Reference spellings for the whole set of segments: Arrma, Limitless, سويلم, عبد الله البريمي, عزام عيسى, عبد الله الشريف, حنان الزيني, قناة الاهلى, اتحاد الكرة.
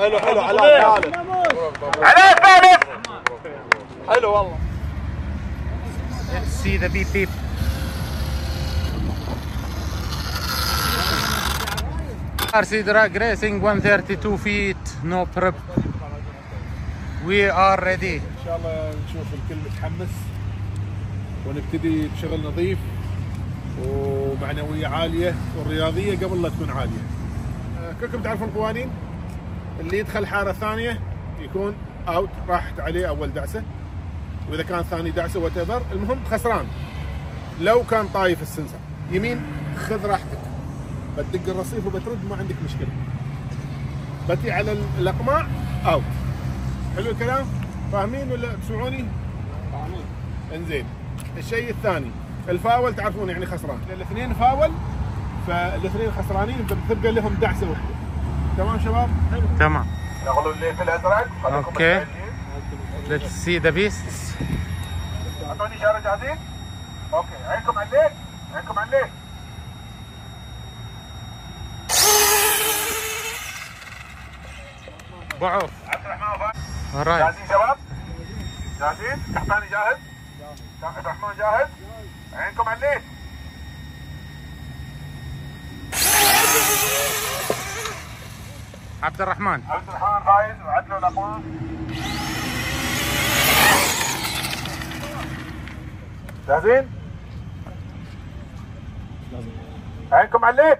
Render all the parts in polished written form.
حلو حلو علاء علاء ثالث حلو والله. Let's see the beep beep. RC drag racing 132 feet no prep. We are ready. إن شاء الله نشوف الكل متحمس ونبتدي بشغل نظيف ومعنوية عالية والرياضية قبل لا تكون عالية. كلكم تعرفون القوانين، اللي يدخل حارة ثانية يكون اوت، راحت عليه اول دعسة، واذا كان ثاني دعسة وات ايفر، المهم خسران. لو كان طايف السنسر يمين خذ راحتك، بتدق الرصيف وبترد ما عندك مشكلة. بتي على الاقماع اوت. حلو الكلام؟ فاهمين ولا تسمعوني؟ فاهمين. انزين. الشيء الثاني الفاول، تعرفون يعني خسران، الاثنين فاول، فالاثنين خسرانين بتبقى لهم دعسه واحده. تمام شباب؟ تمام. شغلوا الليث الازرق. اوكي. ليتس سي ذا بيست. اعطوني اشاره جاهزين؟ اوكي، عينكم على الليث، عينكم على الليث. ضعف. عبد الرحمن وفايز. جاهزين شباب؟ جاهزين؟ قحطاني جاهز؟ عبد الرحمن جاهز؟ عينكم على الليث. عبد الرحمن. عبد الرحمن فايز وعدلوا الاقوام. جاهزين؟ عينكم على الليث.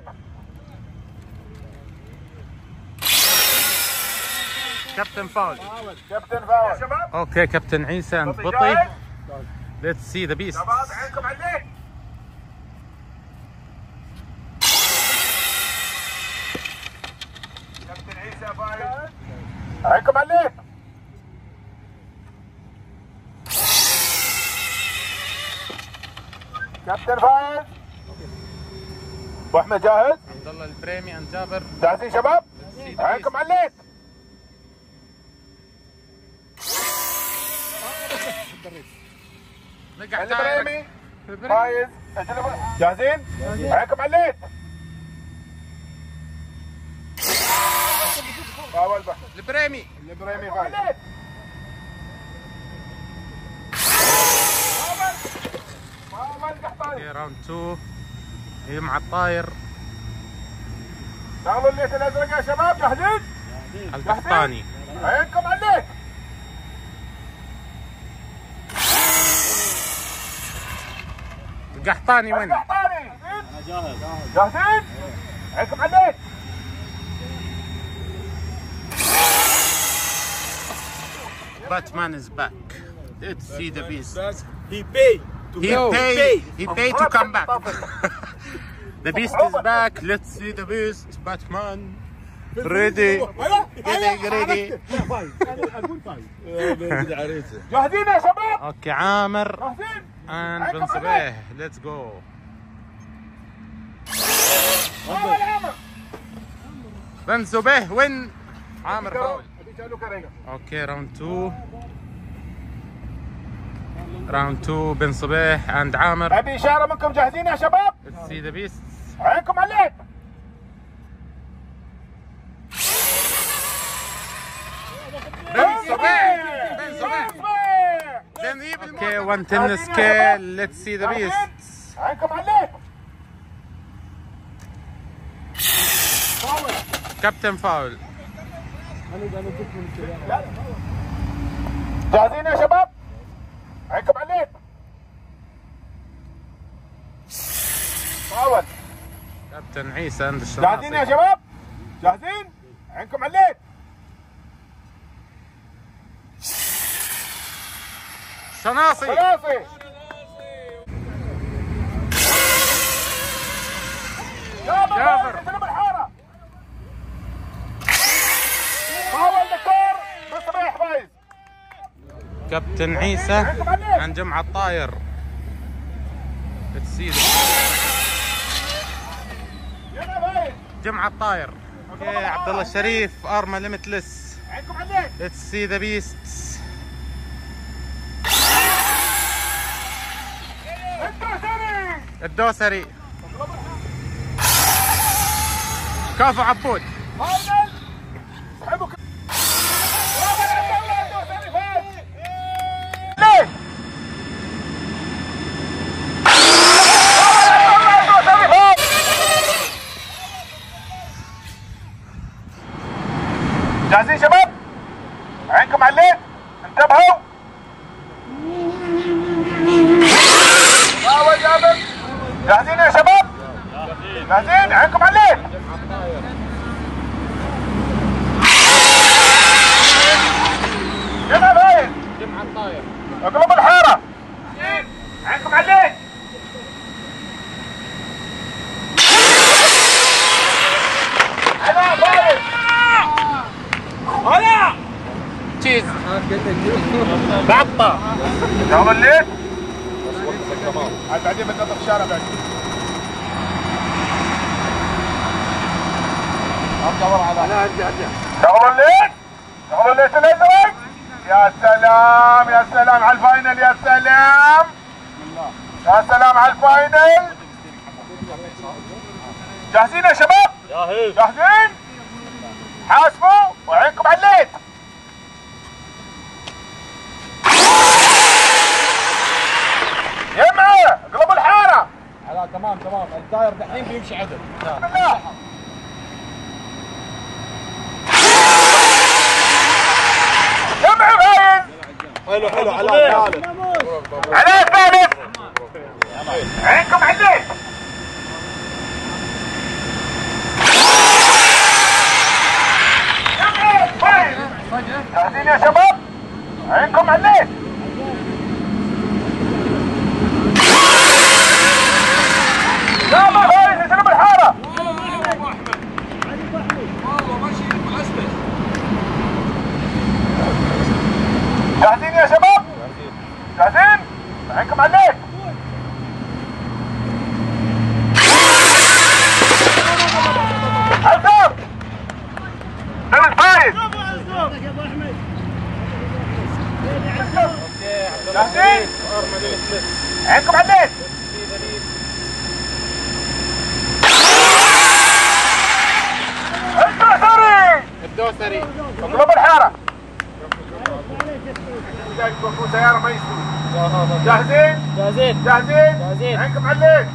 كابتن فاول. كابتن فاول. يا شباب. اوكي كابتن عيسى انت بطي. Let's see the beast. شباب عينكم على الليث. كابتن عيسى فايز. عينكم على الليث. كابتن فايز. ابو احمد جاهز؟ عبد الله البريمي عن جابر. جاهزين شباب؟ عينكم على الليث. البريمي فايز. جاهزين؟ عينكم على الليث. فاول بحر. البريمي. البريمي فايز. فاول قحطاني. راوند 2 يجمع الطاير. شغلوا الليث الازرق يا شباب، جاهزين؟ القحطاني. عينكم على الليث. القحطاني وين؟ القحطاني جاهز. جاهزين؟ عينكم على الليث. Batman is back. Let's see the beast. He paid to go. He paid to come back. The beast is back. Let's see the beast. Batman ready. Ready. جاهزين يا شباب؟ اوكي عامر. and بن صبيح. Let's go. بن صبيح وين عامر فاول؟ اوكي راوند 2 راوند 2 بن صبيح اند عامر. ابي اشاره منكم، جاهزين يا شباب؟ سي ذا بيست. عينكم على الليث. بن صبيح بن صبيح جميل. اوكي 1 تنس سكيل. ليتس سي ذا بيست. عينكم على الليث. كابتن فاول. جاهزين يا شباب؟ عينكم على الليث. فاول. كابتن عيسى عند الشراطي. جاهزين يا شباب؟ جاهزين؟ عينكم على الليث. شناصي. شناصي. جابر. كابتن عيسى عن جمع الطاير. بتسيد جمع الطاير. اوكي عبد الله الشريف ارما ليميتلس. عينكم على الليث. ليتس سي ذا بيست. الدوسري. الدوسري. كفو عبود. يا شباب؟ عينكم على الليل، انتبهوا. جاهزين يا شباب؟ جاهزين، عينكم على الليل. جمع الطاير، جمع الطاير، اقلب الحاره، عينكم على الليل. هلا تشيز بعطة يوم الليل بعدين بنقطع الشارع بعدين ادور على انا ارجع يوم الليل يوم الليل الازرق. يا سلام يا سلام على الفاينل، يا سلام يا سلام على الفاينل. جاهزين يا شباب؟ جاهز جاهزين؟ حاسبوا وعينكم على الليل. جمعه اقلبوا الحاره. لا تمام تمام، الداير دحين بيمشي عدل. بسم الله. جمعه باين. حلو حلو، علاء ثالث، علاء ثالث، عينكم على الليل. جاهزين يا شباب؟ عينكم على الليل. لا ما فايز يسلم الحاره. والله ماشي مؤسس. جاهزين يا شباب؟ جاهزين؟ عينكم على الليل. عزام من الفايز. جاهزين؟ عينكم على الليل. الدوسري الدوسري اقلب الحاره. سياره ما يستوي. جاهزين؟ جاهزين جاهزين، عينكم على الليل.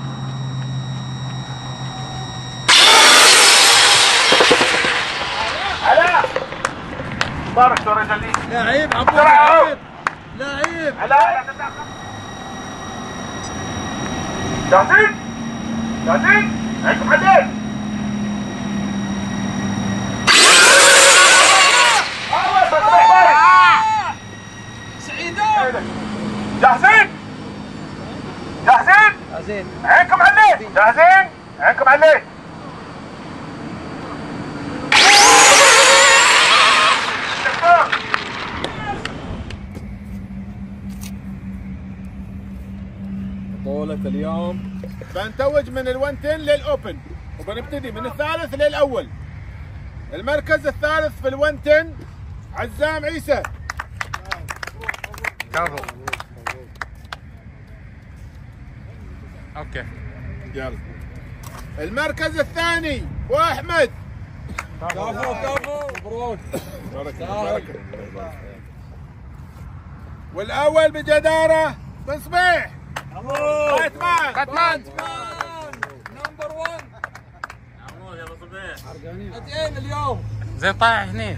علاء مبارك يا رجال لعيب، عبود لعيب. علاء جاهزين؟ جاهزين؟ عينكم على الليل. الله تصريح بارد. سعيدة جاهزين؟ جاهزين؟ جاهزين، عينكم على الليل. جاهزين؟ عينكم على الليل. بطولة اليوم بنتوج من الونتين للأوبن، وبنبتدي من الثالث للأول. المركز الثالث في الونتين عزام عيسى. كفو. أوكي يلا. المركز الثاني وأحمد. كفو كفو، مبروك. مبارك. والأول بجدارة بن صبيح. كتمان كتمان نمبر 1. عمود يا صبيح قدين اليوم زين طايح هني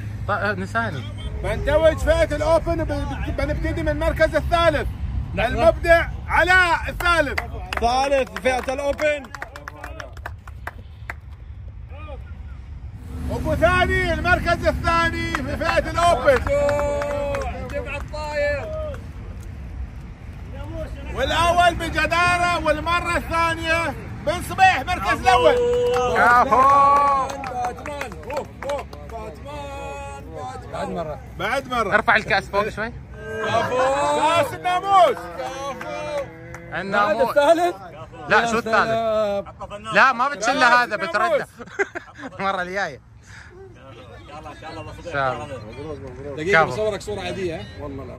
نساني. بنتوج فئة الأوبن، بنبتدي من المركز الثالث. المبدع علاء الثالث، ثالث فئة الأوبن. أبو ثاني المركز الثاني في فئة الأوبن. جمع الطاير. والاول بجداره، والمره الثانيه بن صبيح مركز الاول. كفو فاتمان، فاتمان بعد مره بعد مره. ارفع الكاس فوق شوي. كفو كاس الناموس. كفو الناموس الثالث. لا شو الثالث؟ لا ما بتشله، هذا بتردى المره الجايه. يلا ان شاء الله. مبروك مبروك. دقيقه بصورك صوره عاديه والله.